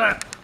that.